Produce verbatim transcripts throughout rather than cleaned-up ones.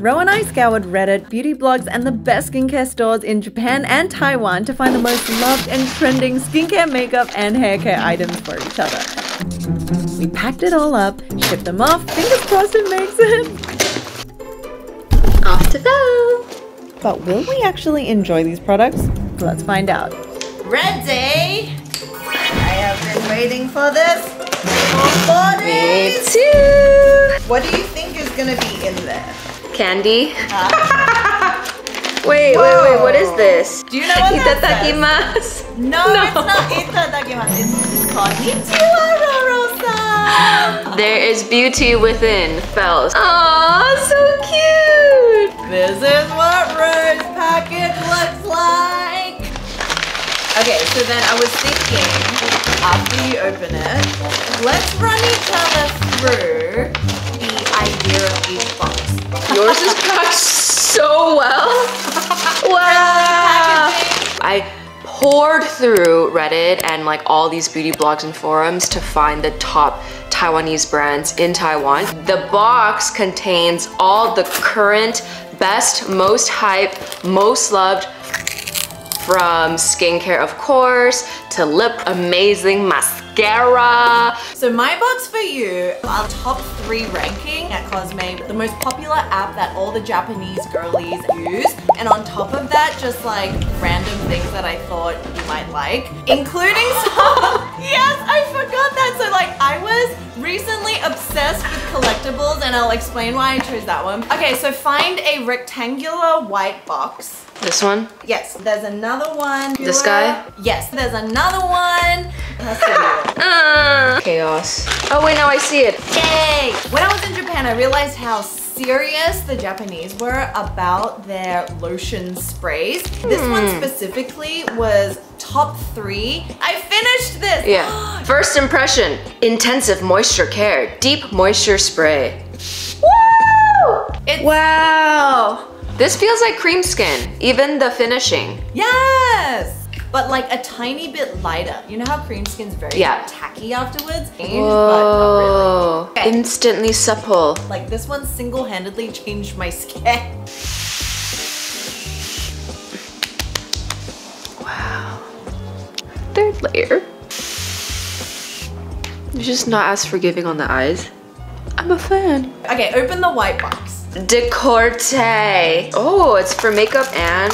Ro and I scoured Reddit, beauty blogs, and the best skincare stores in Japan and Taiwan to find the most loved and trending skincare, makeup, and haircare items for each other. We packed it all up, shipped them off, fingers crossed it makes it! Off to go! But will we actually enjoy these products? Let's find out. Ready? I have been waiting for this for four days. Me too. What do you think is gonna be in there? Candy. Uh. wait, Whoa. wait, wait. What is this? Do you know what itadakimasu? Says? No, no, it's not itadakimasu. It's konnichiwa, Roro-san. There is beauty within, fellas. Aww, so cute. This is what Ro's package looks like. Okay, so then I was thinking, after you open it, let's run each other through the idea of each box. Yours is packed so well. Wow. I poured through Reddit and like all these beauty blogs and forums to find the top Taiwanese brands in Taiwan. The box contains all the current best, most hype, most loved, from skincare, of course, to lip amazing mascara. So my box for you, our top three ranking at Cosme, the most popular app that all the Japanese girlies use. And on top of that, just like random things that I thought you might like, including some, yes, I forgot that. So like I was recently obsessed with collectibles and I'll explain why I chose that one. Okay, so find a rectangular white box. This one? Yes. There's another one. This guy? Yes. There's another one. uh, Chaos. Oh wait, now I see it. Yay! When I was in Japan, I realized how serious the Japanese were about their lotion sprays. Hmm. This one specifically was top three. I finished this! Yeah. First impression, intensive moisture care, deep moisture spray. Woo! It's wow! This feels like cream skin, even the finishing. Yes! But like a tiny bit lighter. You know how cream skin's very yeah. tacky afterwards? Whoa. But not really. Okay. Instantly supple. Like this one single-handedly changed my skin. Wow. Third layer. You're just not as forgiving on the eyes. I'm a fan. Okay, open the white box. Decorte. Oh, it's for makeup and?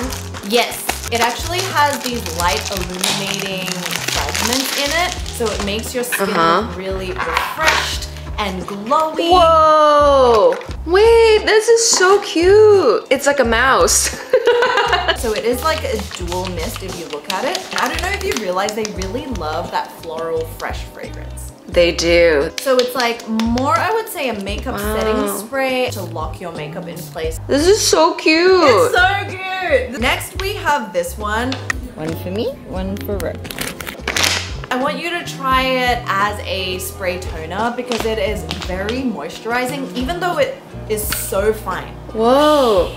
Yes, it actually has these light illuminating fragments in it, so it makes your skin uh-huh. look really refreshed and glowy. Whoa! Wait, this is so cute. It's like a mouse. So it is like a dual mist if you look at it. I don't know if you realize they really love that floral fresh fragrance. They do. So it's like more, I would say, a makeup wow. setting spray to lock your makeup in place. This is so cute. It's so cute. Next we have this one. One for me, one for Ro. I want you to try it as a spray toner because it is very moisturizing, even though it is so fine. Whoa.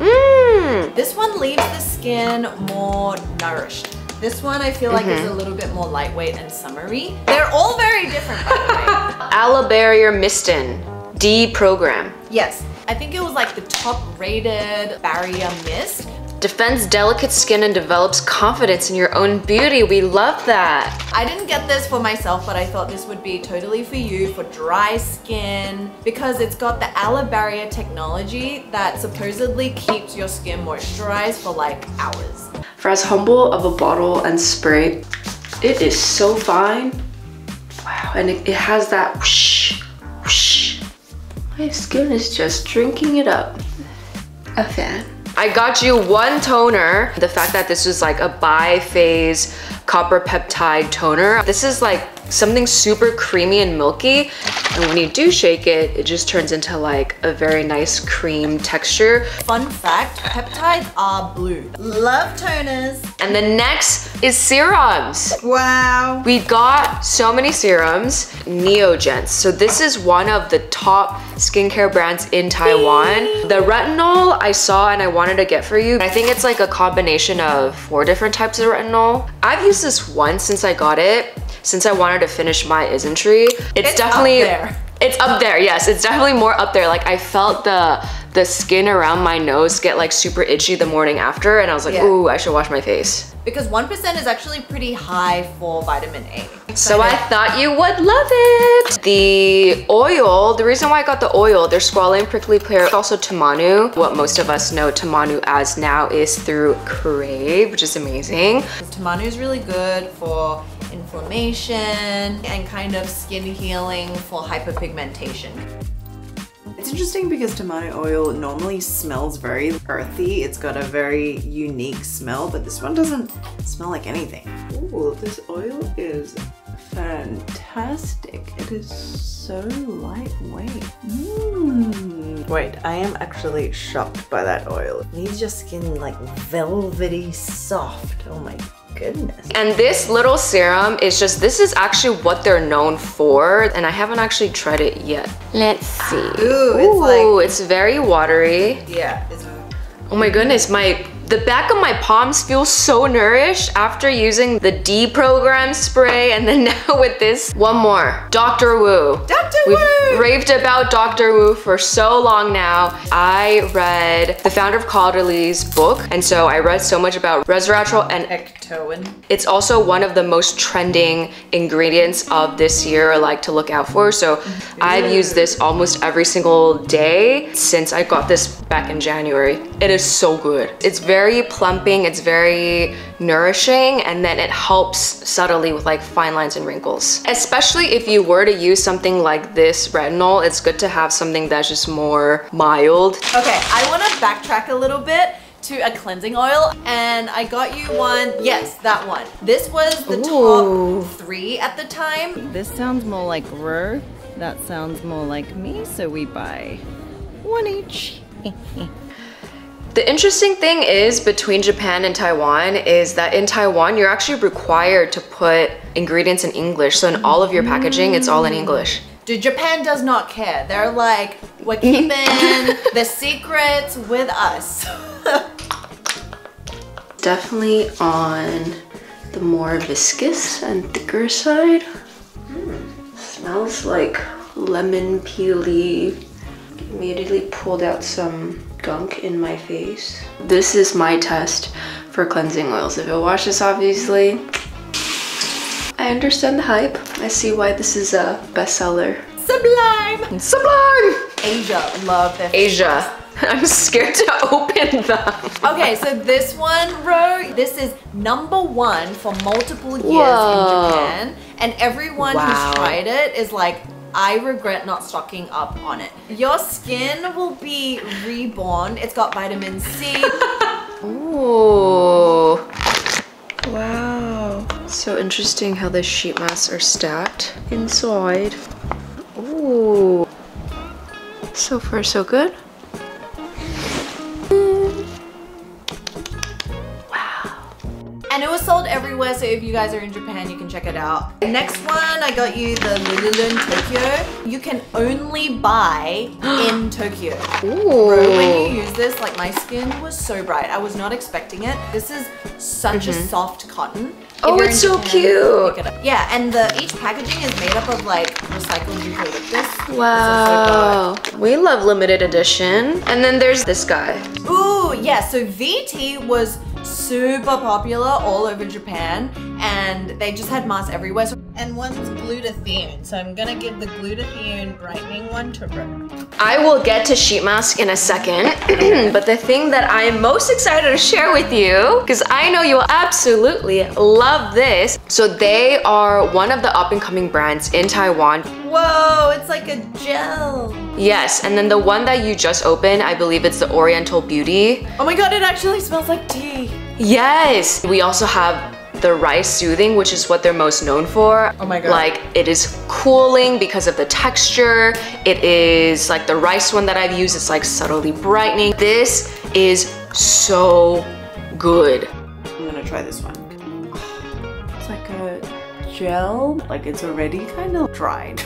Mm. This one leaves the skin more nourished. This one I feel like mm-hmm. is a little bit more lightweight and summery. They're all very different, by the way. Allerbarrier Mistin, D Program. Yes, I think it was like the top rated barrier mist. Defends delicate skin and develops confidence in your own beauty. We love that. I didn't get this for myself, but I thought this would be totally for you for dry skin because it's got the Allerbarrier technology that supposedly keeps your skin moisturized for like hours. For as humble of a bottle and spray, it is so fine. Wow, and it, it has that whoosh, whoosh. My skin is just drinking it up. A fan. I got you one toner. The fact that this is like a bi-phase copper peptide toner. This is like something super creamy and milky. And when you do shake it, it just turns into like a very nice cream texture. Fun fact, peptides are blue. Love toners. And the next is serums. Wow. We got so many serums. Neogen. So this is one of the top skincare brands in Taiwan. The retinol I saw and I wanted to get for you. I think it's like a combination of four different types of retinol. I've used this once since I got it. Since I wanted to finish my Isn't Tree, it's, it's definitely up there. It's up there, yes. It's definitely more up there. Like I felt the the skin around my nose get like super itchy the morning after, and I was like, yeah. ooh, I should wash my face. Because one percent is actually pretty high for vitamin A. Excited. So I thought you would love it. The oil, the reason why I got the oil, there's squalane, prickly pear, also tamanu. What most of us know tamanu as now is through Crave, which is amazing. Tamanu is really good for inflammation and kind of skin healing for hyperpigmentation. It's interesting because tamanu oil normally smells very earthy. It's got a very unique smell, but this one doesn't smell like anything. Ooh, this oil is fantastic. It is so lightweight. Mm. Wait, I am actually shocked by that oil. It leaves your skin like velvety soft. Oh my god. Goodness. And this little serum is just, this is actually what they're known for, and I haven't actually tried it yet. Let's see. Ooh, it's, Ooh, like, it's very watery. Yeah. It's, oh my goodness, my the back of my palms feels so nourished after using the D Program spray, and then now with this. One more, Doctor Wu. Doctor Wu! We've raved about Doctor Wu for so long now. I read the founder of Caudalie's book, and so I read so much about resveratrol and ectoin. It's also one of the most trending ingredients of this year, like to look out for. So I've used this almost every single day since I got this back in January. It is so good. It's very very plumping, it's very nourishing, and then it helps subtly with like fine lines and wrinkles. Especially if you were to use something like this retinol, it's good to have something that's just more mild. Okay, I want to backtrack a little bit to a cleansing oil, and I got you one, yes, that one. This was the Ooh. top three at the time. This sounds more like Ro, that sounds more like me, so we buy one each. The interesting thing is between Japan and Taiwan is that in Taiwan, you're actually required to put ingredients in English. So in all of your packaging, it's all in English. Dude, Japan does not care. They're like, we're keeping the secrets with us. Definitely on the more viscous and thicker side. Mm. Smells like lemon peely. Immediately pulled out some gunk in my face. This is my test for cleansing oils. If you'll wash this, obviously. I understand the hype. I see why this is a bestseller. Sublime! Sublime! Asia, love this. Asia. I'm scared to open them. Okay, so this one, Ro, this is number one for multiple years Whoa. in Japan. And everyone wow. who's tried it is like, I regret not stocking up on it. Your skin will be reborn. It's got vitamin C. Ooh. Wow. So interesting how the sheet masks are stacked inside. Ooh. So far, so good. And it was sold everywhere, so if you guys are in Japan, you can check it out. Next one, I got you the Lululun Tokyo. You can only buy in Tokyo. Ooh. When you use this, like my skin was so bright. I was not expecting it. This is such mm-hmm. a soft cotton. If oh, it's Japan, so cute. Pick it up. Yeah, and the each packaging is made up of like recycled eucalyptus. Wow. So we love limited edition. And then there's this guy. Ooh, yeah, so V T was super popular all over Japan, and they just had masks everywhere. And one's glutathione, so I'm gonna give the glutathione brightening one to Ro. I will get to sheet mask in a second, but the thing that I am most excited to share with you, because I know you will absolutely love this. So they are one of the up-and-coming brands in Taiwan. Whoa, it's like a gel. Yes, and then the one that you just opened, I believe it's the Oriental Beauty. Oh my god, it actually smells like tea. Yes. We also have the rice soothing, which is what they're most known for. Oh my god. Like, it is cooling because of the texture. It is like the rice one that I've used. It's like subtly brightening. This is so good. I'm gonna try this one. It's like a gel. Like, it's already kind of dried.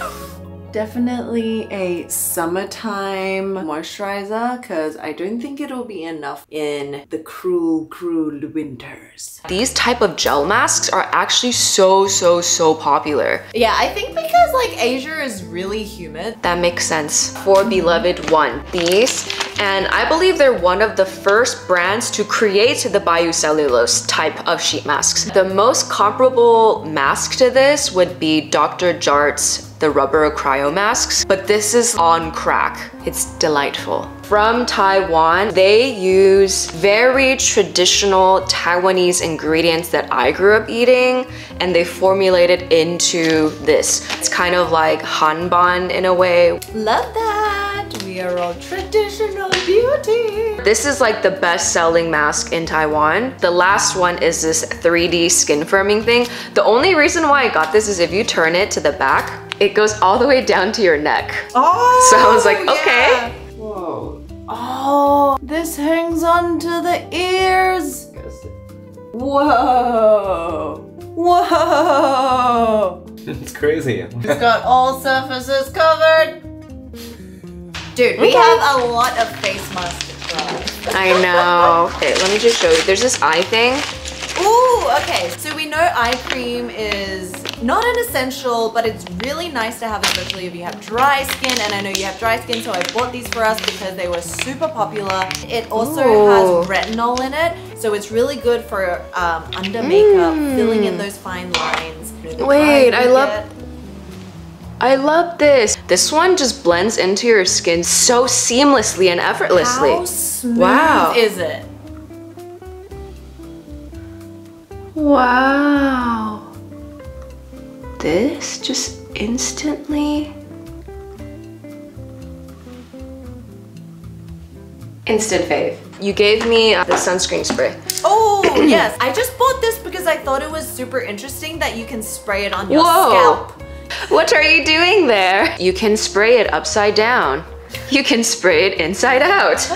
Definitely a summertime moisturizer, because I don't think it'll be enough in the cruel, cruel winters. These type of gel masks are actually so, so, so popular. Yeah, I think because like Asia is really humid. That makes sense. For beloved one, these and I believe they're one of the first brands to create the biocellulose type of sheet masks. The most comparable mask to this would be Doctor Jart's the rubber cryo masks, but this is on crack. It's delightful. From Taiwan, they use very traditional Taiwanese ingredients that I grew up eating, and they formulate it into this. It's kind of like hanbon in a way. Love that! We are all traditional beauty! This is like the best-selling mask in Taiwan. The last one is this three D skin firming thing. The only reason why I got this is if you turn it to the back, it goes all the way down to your neck. Oh! So I was like, okay. Yeah. Whoa. Oh, this hangs onto the ears. Whoa. Whoa. It's crazy. It's got all surfaces covered. Dude, we okay. have a lot of face masks to try. I know. Okay, let me just show you. There's this eye thing. Ooh, okay. So we know eye cream is not an essential, but it's really nice to have, especially if you have dry skin. And I know you have dry skin, so I bought these for us because they were super popular. It also Ooh. Has retinol in it, so it's really good for um, under makeup, mm. filling in those fine lines. Wait, I love... I love this. This one just blends into your skin so seamlessly and effortlessly. How smooth wow. is it? Wow, this just instantly instant fave. You gave me uh, the sunscreen spray. Oh yes, I just bought this because I thought it was super interesting that you can spray it on your Whoa. Scalp. What are you doing there? You can spray it upside down. You can spray it inside out.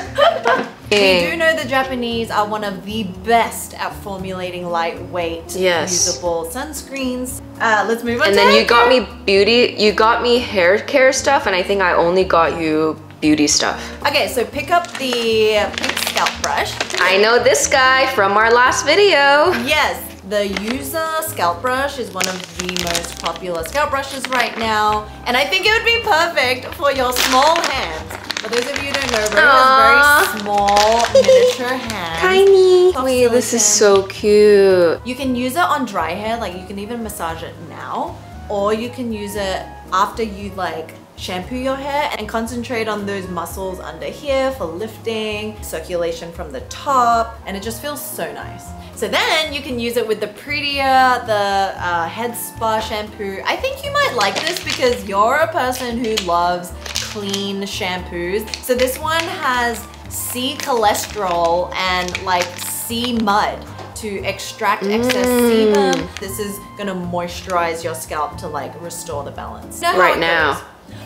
We do know the Japanese are one of the best at formulating lightweight, yes. usable sunscreens. Uh, let's move on. And to then you got me beauty, you got me hair care stuff, and I think I only got you beauty stuff. Okay, so pick up the pink scalp brush. I know this guy from our last video. Yes. The User scalp brush is one of the most popular scalp brushes right now, and I think it would be perfect for your small hands. For those of you who don't know, Ro has very small, miniature hands. Tiny. Wait, this is so cute. You can use it on dry hair, like you can even massage it now, or you can use it after you like shampoo your hair and concentrate on those muscles under here for lifting, circulation from the top, and it just feels so nice. So then you can use it with the Pretia, the uh, head spa shampoo. I think you might like this because you're a person who loves clean shampoos. So this one has sea cholesterol and like sea mud to extract excess mm. sebum. This is gonna moisturize your scalp to like restore the balance. Know how right it now. Goes.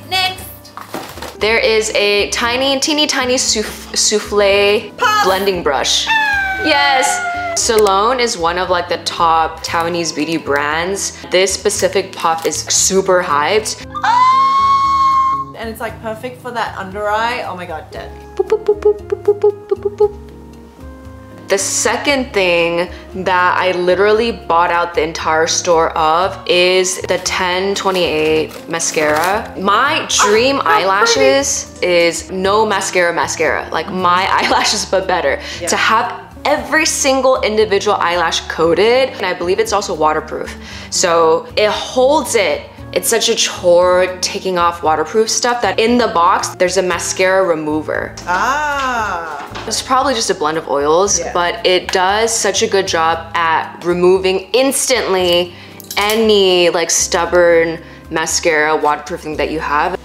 Next. There is a tiny, teeny tiny souff souffle Puff. blending brush. Ah. Yes. Salone is one of like the top Taiwanese beauty brands. This specific puff is super hyped. Oh! And it's like perfect for that under eye. Oh my god, dead. Boop, boop, boop, boop, boop, boop, boop, boop. The second thing that I literally bought out the entire store of is the ten twenty-eight mascara. My dream oh, eyelashes pretty. is no mascara mascara. Like my eyelashes but better. Yeah. To have every single individual eyelash coated, and I believe it's also waterproof, so it holds it. It's such a chore taking off waterproof stuff that in the box there's a mascara remover. Ah, it's probably just a blend of oils, yeah. but it does such a good job at removing instantly any like stubborn mascara waterproofing that you have.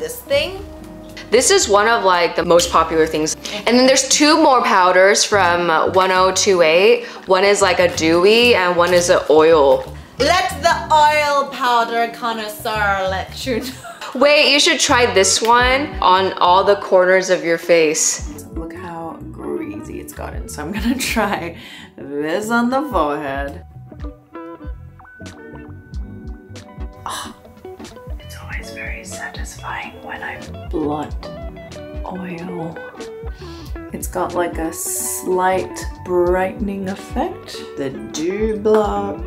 This thing This is one of like the most popular things. And then there's two more powders from ten twenty-eight. One is like a dewy and one is an oil. Let the oil powder connoisseur let you know. Wait, you should try this one on all the corners of your face. Look how greasy it's gotten. So I'm gonna try this on the forehead. Oh. Very satisfying when I blot oil. It's got like a slight brightening effect. The dew block.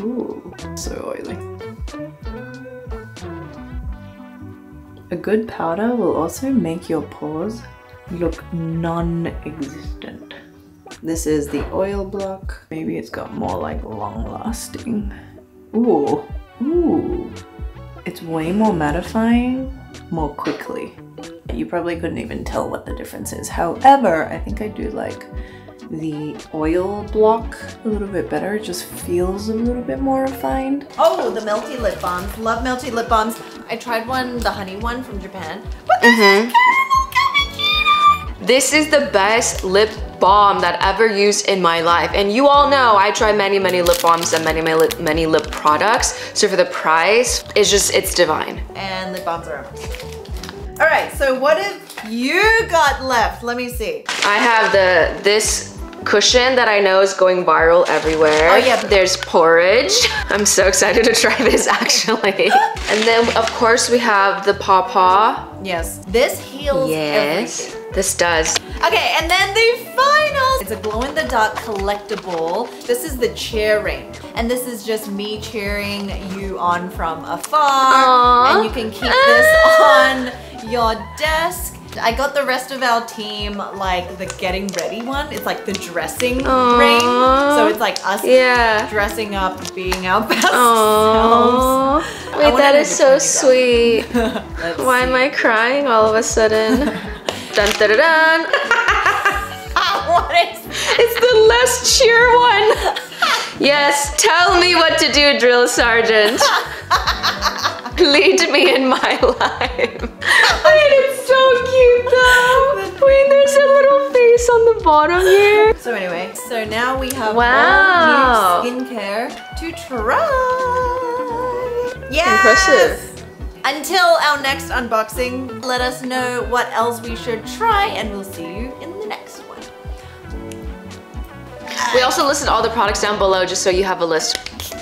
Ooh, so oily. A good powder will also make your pores look non-existent. This is the oil block. Maybe it's got more like long-lasting. Ooh, ooh. It's way more mattifying more quickly. You probably couldn't even tell what the difference is. However, I think I do like the oil block a little bit better. It just feels a little bit more refined. Oh, the melty lip balms. Love melty lip balms. I tried one, the honey one from Japan. But mm-hmm. This is the best lip balm that I've ever used in my life. And you all know I try many, many lip balms and many, many, many lip products. So for the price, it's just, it's divine. And lip balms are up. All right, so what have you got left? Let me see. I have the this cushion that I know is going viral everywhere. Oh yeah. There's porridge. I'm so excited to try this actually. And then of course we have the pawpaw. Yes. This heals Yes, everything. This does. Okay, and then the finals. It's a glow-in-the-dark collectible. This is the chair ring. And this is just me cheering you on from afar. Aww. And you can keep this on your desk. I got the rest of our team like the getting ready one. It's like the dressing Aww. ring. So it's like us yeah. dressing up, being our best Aww. selves. Wait, that is so sweet. Why see. am I crying all of a sudden? Dun dun dun dun. What is that? It's the less cheer one. Yes, tell me what to do, drill sergeant. Lead me in my life. Wait, it's so cute though. Wait, there's a little face on the bottom here. So anyway, so now we have wow. all new skincare to try. Yes! Impressive. Until our next unboxing, let us know what else we should try and we'll see you in the next one. We also listed all the products down below just so you have a list.